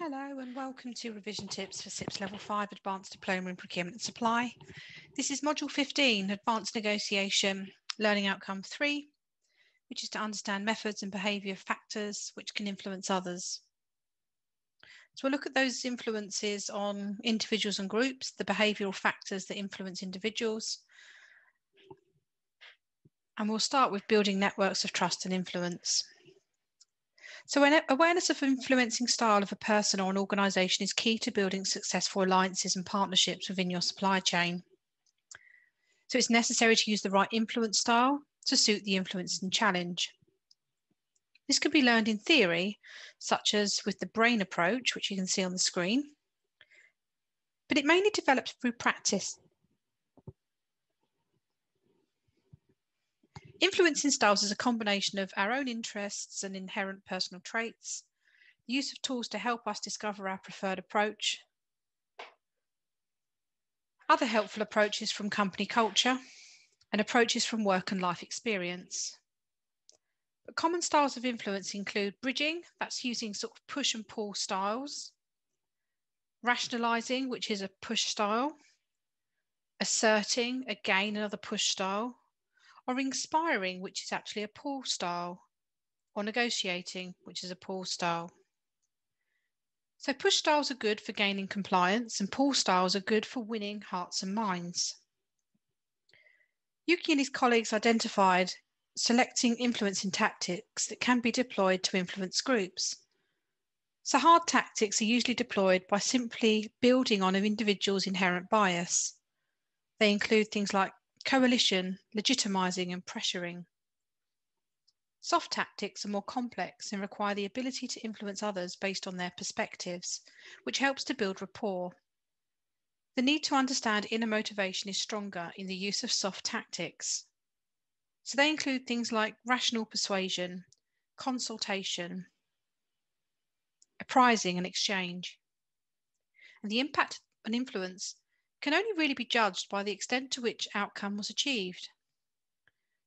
Hello and welcome to Revision Tips for CIPS Level 5 Advanced Diploma in Procurement and Supply. This is Module 15, Advanced Negotiation, Learning Outcome 3, which is to understand methods and behaviour factors which can influence others. So we'll look at those influences on individuals and groups, the behavioural factors that influence individuals. And we'll start with building networks of trust and influence. So awareness of influencing style of a person or an organisation is key to building successful alliances and partnerships within your supply chain. So it's necessary to use the right influence style to suit the influence and challenge. This can be learned in theory, such as with the brain approach, which you can see on the screen, but it mainly develops through practice. Influencing styles is a combination of our own interests and inherent personal traits, the use of tools to help us discover our preferred approach, other helpful approaches from company culture, and approaches from work and life experience. But common styles of influence include bridging, that's using sort of push and pull styles, rationalising, which is a push style, asserting, again another push style, or inspiring, which is actually a pull style, or negotiating, which is a pull style. So push styles are good for gaining compliance and pull styles are good for winning hearts and minds. Yuki and his colleagues identified selecting influencing tactics that can be deployed to influence groups. So hard tactics are usually deployed by simply building on an individual's inherent bias. They include things like coalition, legitimising and pressuring. Soft tactics are more complex and require the ability to influence others based on their perspectives, which helps to build rapport. The need to understand inner motivation is stronger in the use of soft tactics. So they include things like rational persuasion, consultation, apprising and exchange. And the impact and influence can only really be judged by the extent to which outcome was achieved.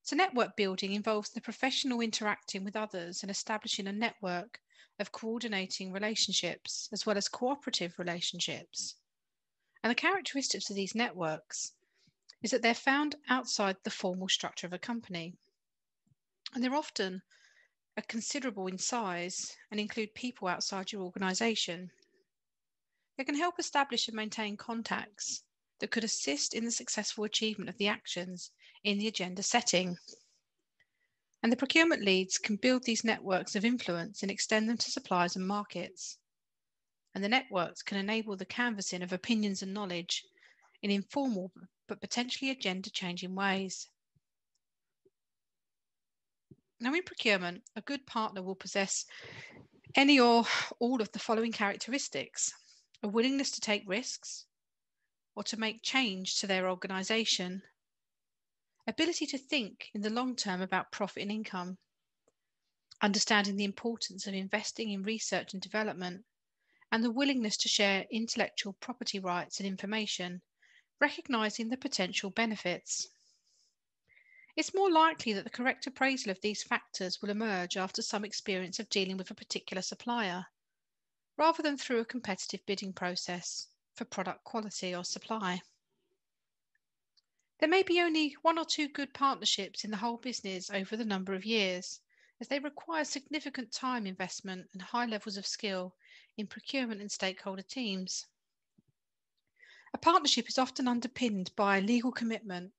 So network building involves the professional interacting with others and establishing a network of coordinating relationships as well as cooperative relationships. And the characteristics of these networks is that they're found outside the formal structure of a company. And they're often considerable in size and include people outside your organisation. They can help establish and maintain contacts that could assist in the successful achievement of the actions in the agenda setting. And the procurement leads can build these networks of influence and extend them to suppliers and markets. And the networks can enable the canvassing of opinions and knowledge in informal but potentially agenda-changing ways. Now in procurement, a good partner will possess any or all of the following characteristics: a willingness to take risks or to make change to their organisation, ability to think in the long term about profit and income, understanding the importance of investing in research and development, and the willingness to share intellectual property rights and information, recognising the potential benefits. It's more likely that the correct appraisal of these factors will emerge after some experience of dealing with a particular supplier, rather than through a competitive bidding process for product quality or supply. There may be only one or two good partnerships in the whole business over the number of years, as they require significant time investment and high levels of skill in procurement and stakeholder teams. A partnership is often underpinned by a legal commitment,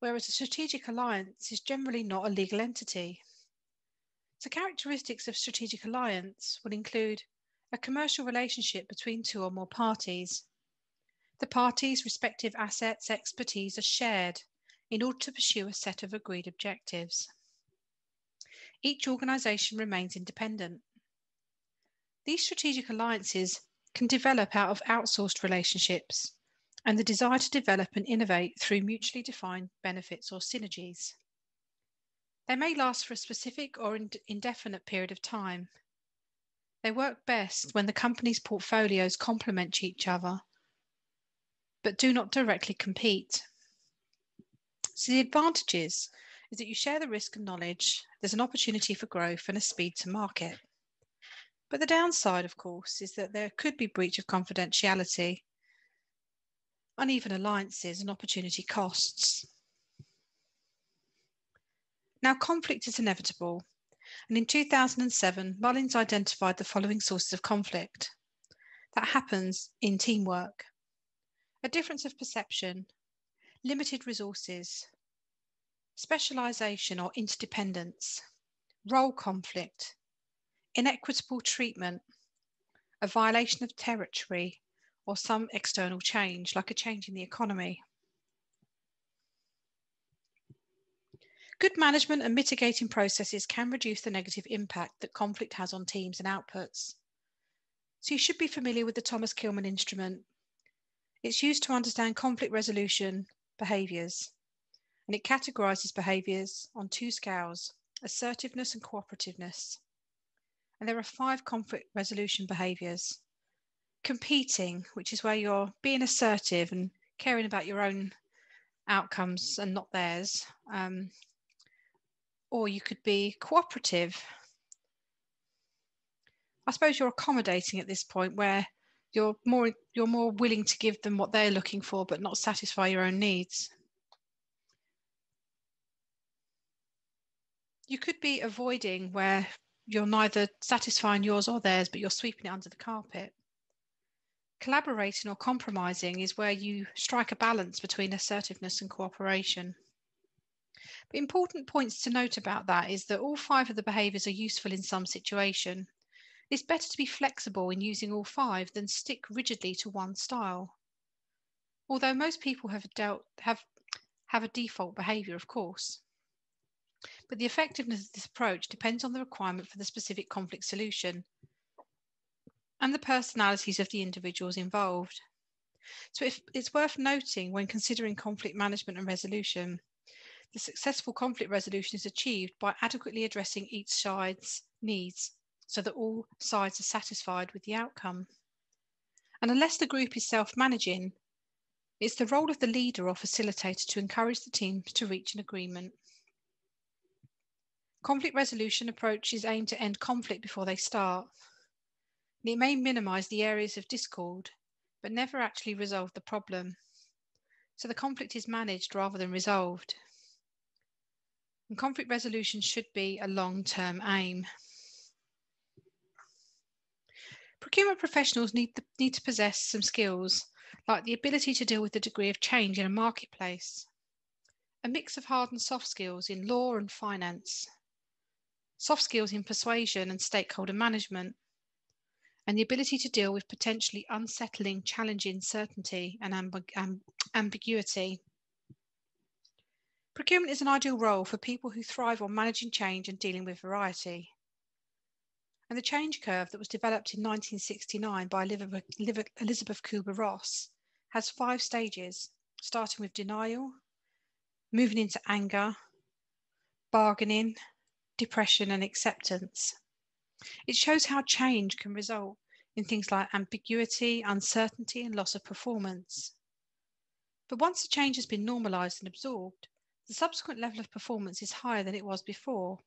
whereas a strategic alliance is generally not a legal entity. So characteristics of strategic alliance would include a commercial relationship between two or more parties. The parties' respective assets, expertise are shared in order to pursue a set of agreed objectives. Each organisation remains independent. These strategic alliances can develop out of outsourced relationships and the desire to develop and innovate through mutually defined benefits or synergies. They may last for a specific or indefinite period of time. They work best when the company's portfolios complement each other, but do not directly compete. So the advantages is that you share the risk and knowledge, there's an opportunity for growth and a speed to market. But the downside, of course, is that there could be breach of confidentiality, uneven alliances and opportunity costs. Now, conflict is inevitable, and in 2007, Mullins identified the following sources of conflict. That happens in teamwork. A difference of perception, limited resources, specialisation or interdependence, role conflict, inequitable treatment, a violation of territory, or some external change, like a change in the economy. Good management and mitigating processes can reduce the negative impact that conflict has on teams and outputs. So you should be familiar with the Thomas Kilman instrument. It's used to understand conflict resolution behaviours, and it categorises behaviours on two scales, assertiveness and cooperativeness. And there are 5 conflict resolution behaviours. Competing, which is where you're being assertive and caring about your own outcomes and not theirs. Or you could be cooperative. I suppose you're accommodating at this point, where you're more willing to give them what they're looking for, but not satisfy your own needs. You could be avoiding, where you're neither satisfying yours or theirs, but you're sweeping it under the carpet. Collaborating or compromising is where you strike a balance between assertiveness and cooperation. But important points to note about that is that all 5 of the behaviours are useful in some situation. It's better to be flexible in using all 5 than stick rigidly to one style. Although most people have a default behaviour, of course. But the effectiveness of this approach depends on the requirement for the specific conflict solution and the personalities of the individuals involved. So it's worth noting, when considering conflict management and resolution, the successful conflict resolution is achieved by adequately addressing each side's needs so that all sides are satisfied with the outcome. And unless the group is self-managing, it's the role of the leader or facilitator to encourage the team to reach an agreement. Conflict resolution approaches aim to end conflict before they start. And it may minimise the areas of discord, but never actually resolve the problem. So the conflict is managed rather than resolved. And conflict resolution should be a long-term aim. Procurement professionals need to possess some skills, like the ability to deal with the degree of change in a marketplace, a mix of hard and soft skills in law and finance, soft skills in persuasion and stakeholder management, and the ability to deal with potentially unsettling, challenging certainty and ambiguity. Procurement is an ideal role for people who thrive on managing change and dealing with variety. And the change curve that was developed in 1969 by Elizabeth Kübler-Ross has 5 stages, starting with denial, moving into anger, bargaining, depression and acceptance. It shows how change can result in things like ambiguity, uncertainty and loss of performance. But once the change has been normalised and absorbed, the subsequent level of performance is higher than it was before.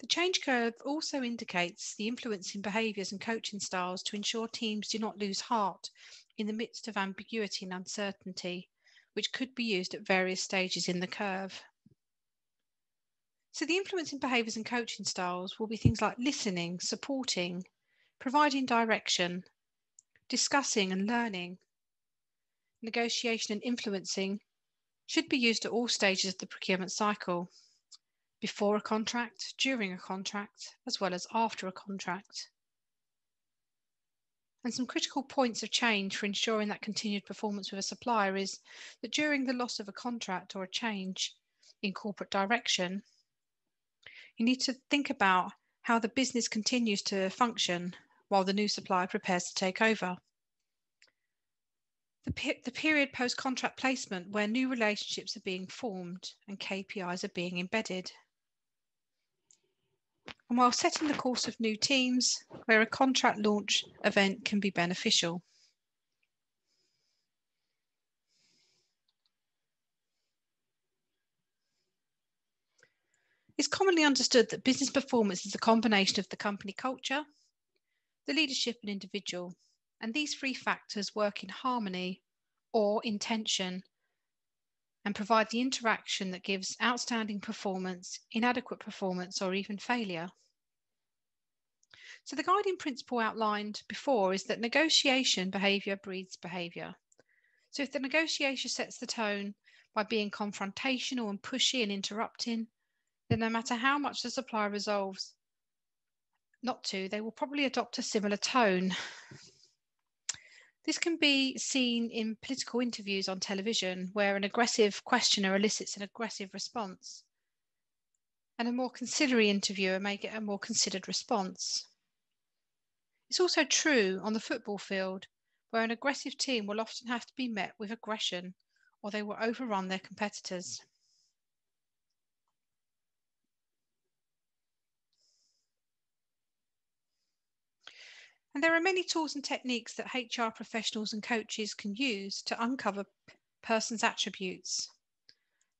The change curve also indicates the influence in behaviours and coaching styles to ensure teams do not lose heart in the midst of ambiguity and uncertainty, which could be used at various stages in the curve. So the influence in behaviours and coaching styles will be things like listening, supporting, providing direction, discussing and learning. Negotiation and influencing should be used at all stages of the procurement cycle, before a contract, during a contract, as well as after a contract. And some critical points of change for ensuring that continued performance with a supplier is that during the loss of a contract or a change in corporate direction, you need to think about how the business continues to function while the new supplier prepares to take over. The period post-contract placement, where new relationships are being formed and KPIs are being embedded. And while setting the course of new teams, where a contract launch event can be beneficial. It's commonly understood that business performance is a combination of the company culture, the leadership and individual. And these three factors work in harmony or in tension and provide the interaction that gives outstanding performance, inadequate performance, or even failure. So the guiding principle outlined before is that negotiation behaviour breeds behaviour. So if the negotiator sets the tone by being confrontational and pushy and interrupting, then no matter how much the supplier resolves not to, they will probably adopt a similar tone. This can be seen in political interviews on television, where an aggressive questioner elicits an aggressive response, and a more conciliatory interviewer may get a more considered response. It's also true on the football field, where an aggressive team will often have to be met with aggression, or they will overrun their competitors. And there are many tools and techniques that HR professionals and coaches can use to uncover persons' attributes,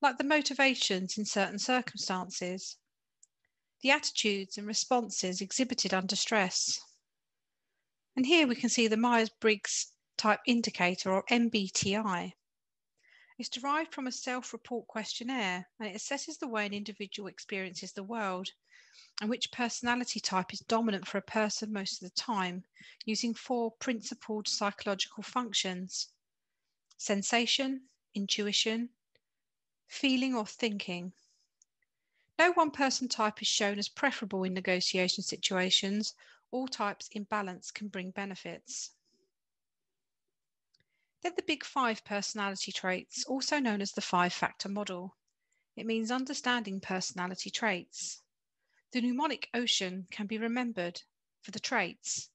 like the motivations in certain circumstances, the attitudes and responses exhibited under stress. And here we can see the Myers-Briggs Type Indicator, or MBTI. It's derived from a self-report questionnaire, and it assesses the way an individual experiences the world and which personality type is dominant for a person most of the time, using four principled psychological functions: sensation, intuition, feeling or thinking. No one person type is shown as preferable in negotiation situations. All types in balance can bring benefits. Then the Big Five personality traits, also known as the five-factor model. It means understanding personality traits. The mnemonic OCEAN can be remembered for the traits: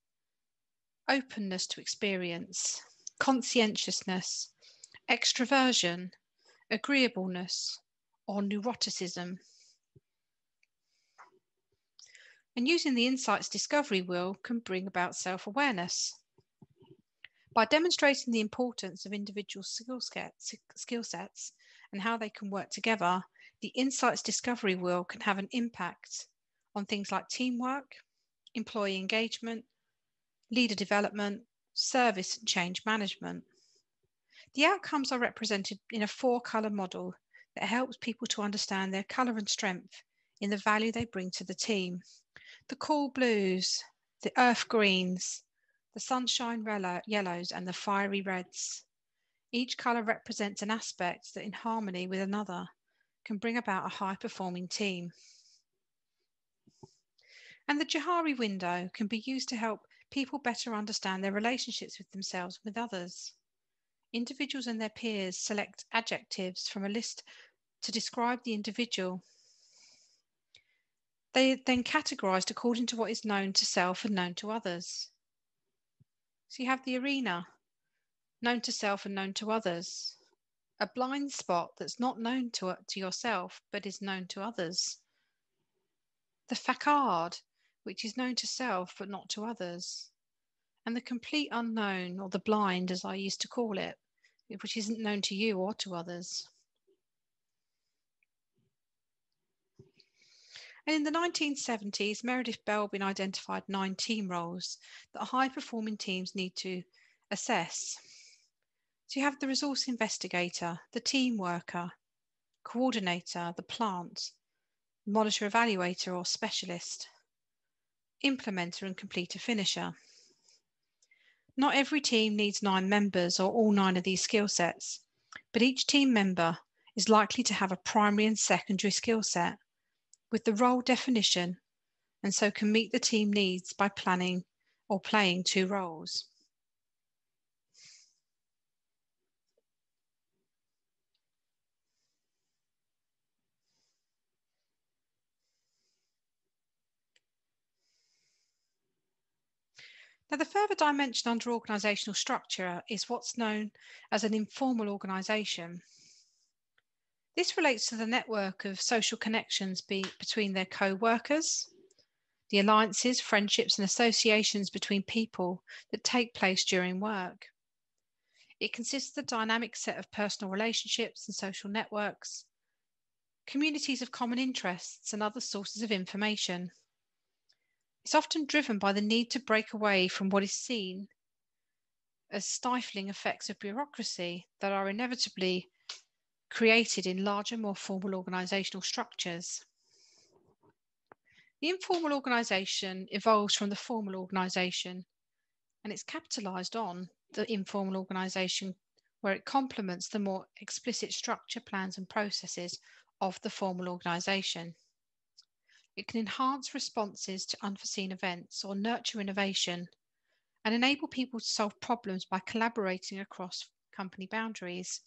openness to experience, conscientiousness, extroversion, agreeableness, or neuroticism. And using the Insights Discovery Wheel can bring about self-awareness. By demonstrating the importance of individual skill sets and how they can work together, the Insights Discovery Wheel can have an impact on things like teamwork, employee engagement, leader development, service and change management. The outcomes are represented in a four-colour model that helps people to understand their colour and strength in the value they bring to the team. The cool blues, the earth greens, the sunshine yellows, and the fiery reds. Each colour represents an aspect that, in harmony with another, can bring about a high-performing team. And the Johari window can be used to help people better understand their relationships with themselves and with others. Individuals and their peers select adjectives from a list to describe the individual. They then categorised according to what is known to self and known to others. So you have the arena, known to self and known to others, a blind spot that's not known to yourself but is known to others, the facade, which is known to self but not to others, and the complete unknown, or the blind as I used to call it, which isn't known to you or to others. And in the 1970s, Meredith Belbin identified 9 team roles that high-performing teams need to assess. So you have the resource investigator, the team worker, coordinator, the plant, monitor evaluator or specialist, implementer and completer finisher. Not every team needs 9 members or all 9 of these skill sets, but each team member is likely to have a primary and secondary skill set with the role definition, and so can meet the team needs by planning or playing 2 roles. Now, the further dimension under organisational structure is what's known as an informal organisation. This relates to the network of social connections between their co-workers, the alliances, friendships and associations between people that take place during work. It consists of the dynamic set of personal relationships and social networks, communities of common interests and other sources of information. It's often driven by the need to break away from what is seen as stifling effects of bureaucracy that are inevitably created in larger, more formal organisational structures. The informal organisation evolves from the formal organisation, and it's capitalised on the informal organisation where it complements the more explicit structure, plans and processes of the formal organisation. It can enhance responses to unforeseen events or nurture innovation and enable people to solve problems by collaborating across company boundaries.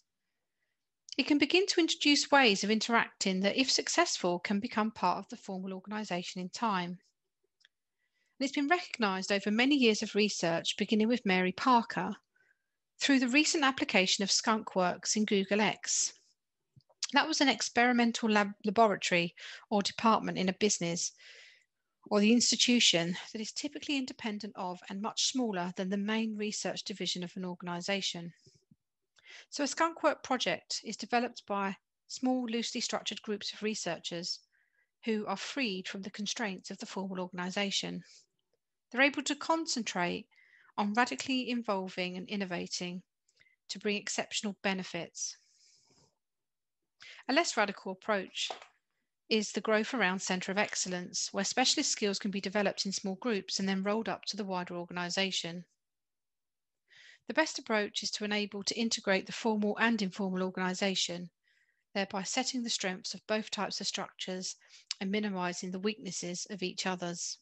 It can begin to introduce ways of interacting that, if successful, can become part of the formal organisation in time. And it's been recognised over many years of research, beginning with Mary Parker, through the recent application of Skunk Works in Google X. That was an experimental laboratory or department in a business or the institution that is typically independent of and much smaller than the main research division of an organisation. So a skunk work project is developed by small, loosely structured groups of researchers who are freed from the constraints of the formal organisation. They're able to concentrate on radically involving and innovating to bring exceptional benefits. A less radical approach is the growth around centre of excellence, where specialist skills can be developed in small groups and then rolled up to the wider organisation. The best approach is to enable to integrate the formal and informal organisation, thereby setting the strengths of both types of structures and minimising the weaknesses of each other's.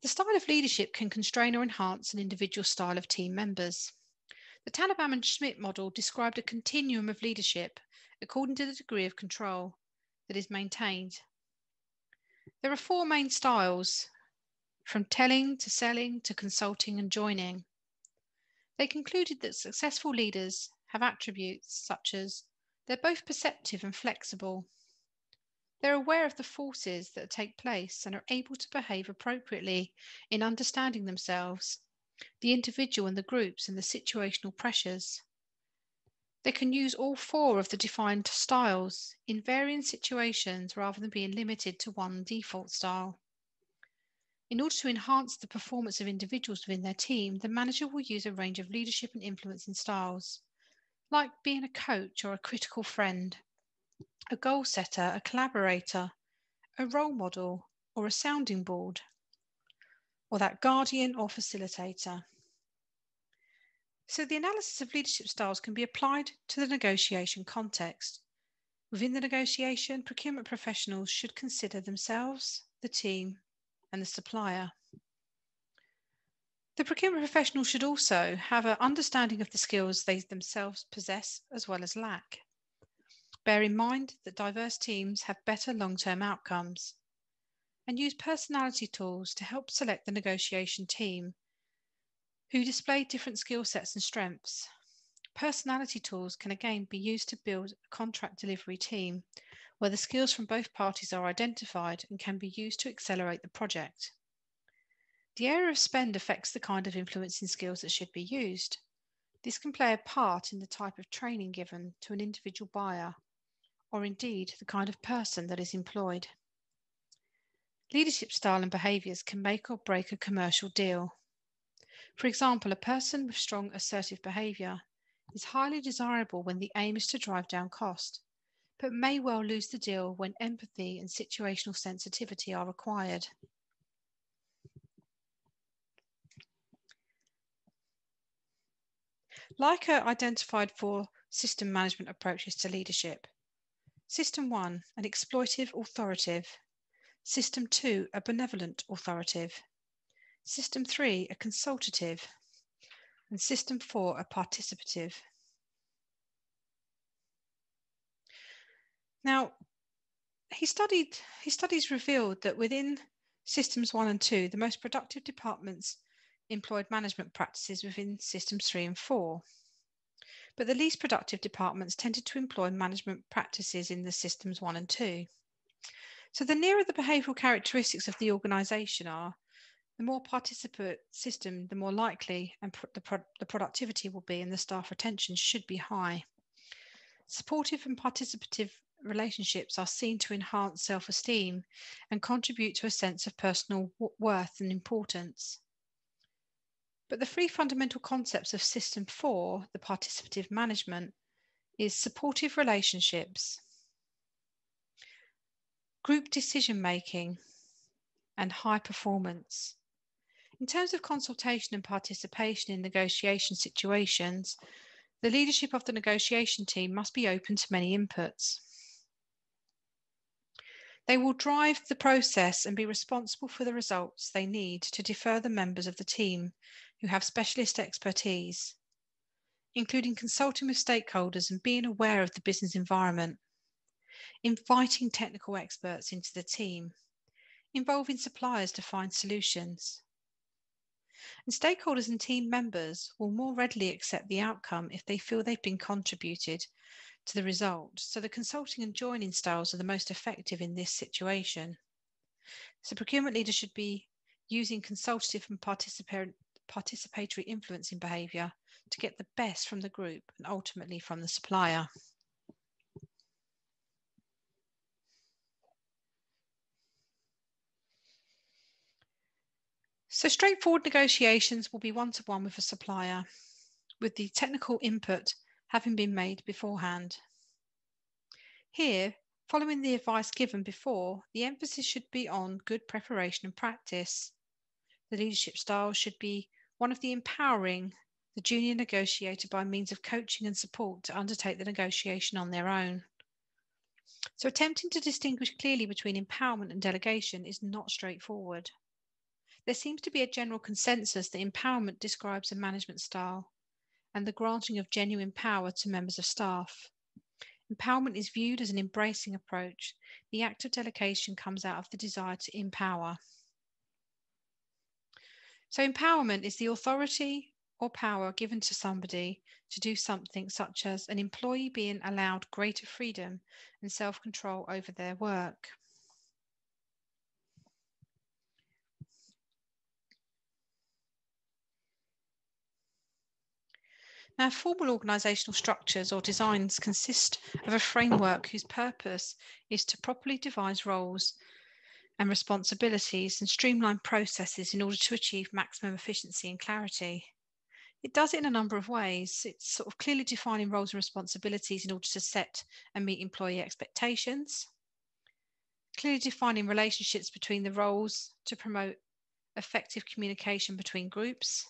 The style of leadership can constrain or enhance an individual style of team members. The Tanenbaum and Schmidt model described a continuum of leadership according to the degree of control that is maintained. There are four main styles, from telling to selling to consulting and joining. They concluded that successful leaders have attributes such as they're both perceptive and flexible. They're aware of the forces that take place and are able to behave appropriately in understanding themselves, the individual and the groups, and the situational pressures. They can use all four of the defined styles in varying situations rather than being limited to one default style. In order to enhance the performance of individuals within their team, the manager will use a range of leadership and influencing styles, like being a coach or a critical friend, a goal setter, a collaborator, a role model, or a sounding board, or that guardian or facilitator. So the analysis of leadership styles can be applied to the negotiation context. Within the negotiation, procurement professionals should consider themselves, the team, and the supplier. The procurement professional should also have an understanding of the skills they themselves possess as well as lack. Bear in mind that diverse teams have better long-term outcomes, and use personality tools to help select the negotiation team who display different skill sets and strengths. Personality tools can again be used to build a contract delivery team where the skills from both parties are identified and can be used to accelerate the project. The area of spend affects the kind of influencing skills that should be used. This can play a part in the type of training given to an individual buyer, or indeed the kind of person that is employed. Leadership style and behaviours can make or break a commercial deal. For example, a person with strong assertive behaviour is highly desirable when the aim is to drive down cost, but may well lose the deal when empathy and situational sensitivity are required. Likert identified four system management approaches to leadership. System 1, an exploitive authoritative. System 2, a benevolent authoritative. System 3, a consultative, and System 4, a participative. Now, his studies revealed that within Systems 1 and 2, the most productive departments employed management practices within Systems 3 and 4, but the least productive departments tended to employ management practices in the Systems 1 and 2. So the nearer the behavioural characteristics of the organisation are, the more participant system, the more likely and the productivity will be, and the staff retention should be high. Supportive and participative relationships are seen to enhance self-esteem and contribute to a sense of personal worth and importance. But the three fundamental concepts of System 4, the participative management, is supportive relationships, group decision-making, and high performance. In terms of consultation and participation in negotiation situations, the leadership of the negotiation team must be open to many inputs. They will drive the process and be responsible for the results they need to defer the members of the team who have specialist expertise, including consulting with stakeholders and being aware of the business environment, inviting technical experts into the team, involving suppliers to find solutions. And stakeholders and team members will more readily accept the outcome if they feel they've been contributed to the result. So the consulting and joining styles are the most effective in this situation. So procurement leaders should be using consultative and participatory influencing behaviour to get the best from the group and ultimately from the supplier. So straightforward negotiations will be one-to-one with a supplier, with the technical input having been made beforehand. Here, following the advice given before, the emphasis should be on good preparation and practice. The leadership style should be one of the empowering the junior negotiator by means of coaching and support to undertake the negotiation on their own. So attempting to distinguish clearly between empowerment and delegation is not straightforward. There seems to be a general consensus that empowerment describes a management style and the granting of genuine power to members of staff. Empowerment is viewed as an embracing approach. The act of delegation comes out of the desire to empower. So empowerment is the authority or power given to somebody to do something, such as an employee being allowed greater freedom and self-control over their work. Now, formal organisational structures or designs consist of a framework whose purpose is to properly devise roles and responsibilities and streamline processes in order to achieve maximum efficiency and clarity. It does it in a number of ways. It's sort of clearly defining roles and responsibilities in order to set and meet employee expectations, clearly defining relationships between the roles to promote effective communication between groups,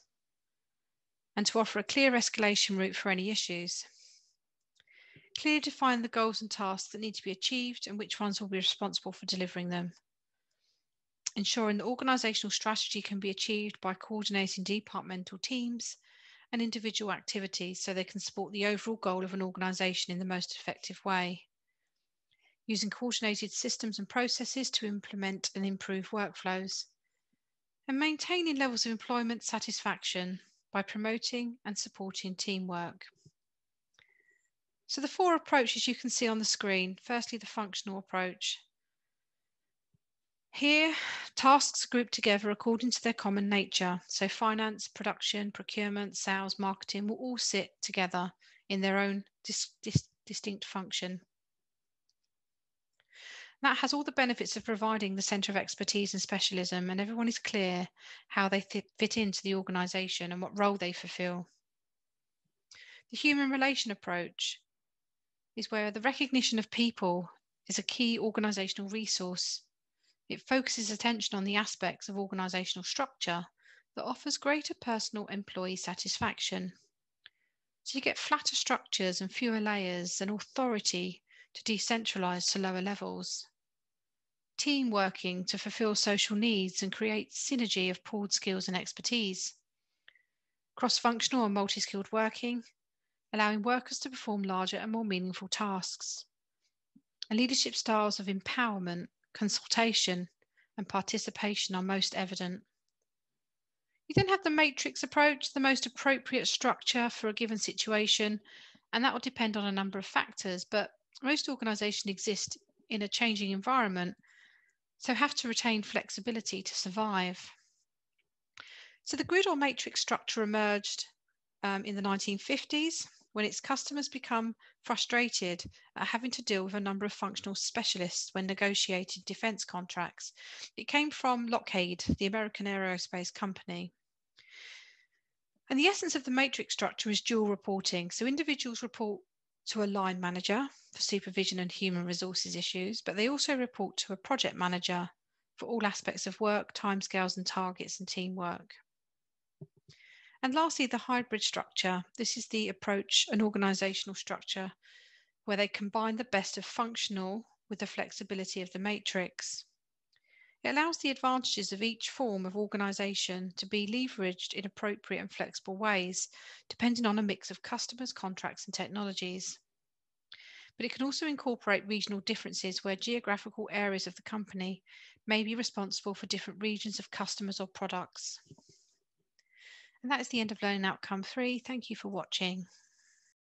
and to offer a clear escalation route for any issues. Clearly define the goals and tasks that need to be achieved and which ones will be responsible for delivering them. Ensuring the organisational strategy can be achieved by coordinating departmental teams and individual activities so they can support the overall goal of an organisation in the most effective way. Using coordinated systems and processes to implement and improve workflows. And maintaining levels of employment satisfaction by promoting and supporting teamwork. So the four approaches you can see on the screen. Firstly, the functional approach. Here, tasks are grouped together according to their common nature. So finance, production, procurement, sales, marketing will all sit together in their own distinct function. That has all the benefits of providing the centre of expertise and specialism, and everyone is clear how they fit into the organisation and what role they fulfil. The human relation approach is where the recognition of people is a key organisational resource. It focuses attention on the aspects of organisational structure that offers greater personal employee satisfaction. So you get flatter structures and fewer layers and authority to decentralise to lower levels. Team working to fulfil social needs and create synergy of pooled skills and expertise. Cross-functional and multi-skilled working, allowing workers to perform larger and more meaningful tasks. And leadership styles of empowerment, consultation and participation are most evident. You then have the matrix approach, the most appropriate structure for a given situation, and that will depend on a number of factors, but most organisations exist in a changing environment, so have to retain flexibility to survive. So the grid or matrix structure emerged in the 1950s, when its customers become frustrated at having to deal with a number of functional specialists when negotiating defense contracts. It came from Lockheed, the American aerospace company. And the essence of the matrix structure is dual reporting. So individuals report to a line manager for supervision and human resources issues, but they also report to a project manager for all aspects of work, timescales and targets and teamwork. And lastly, the hybrid structure. This is the approach, an organizational structure, where they combine the best of functional with the flexibility of the matrix. It allows the advantages of each form of organisation to be leveraged in appropriate and flexible ways, depending on a mix of customers, contracts and technologies. But it can also incorporate regional differences where geographical areas of the company may be responsible for different regions of customers or products. And that is the end of learning outcome 3. Thank you for watching.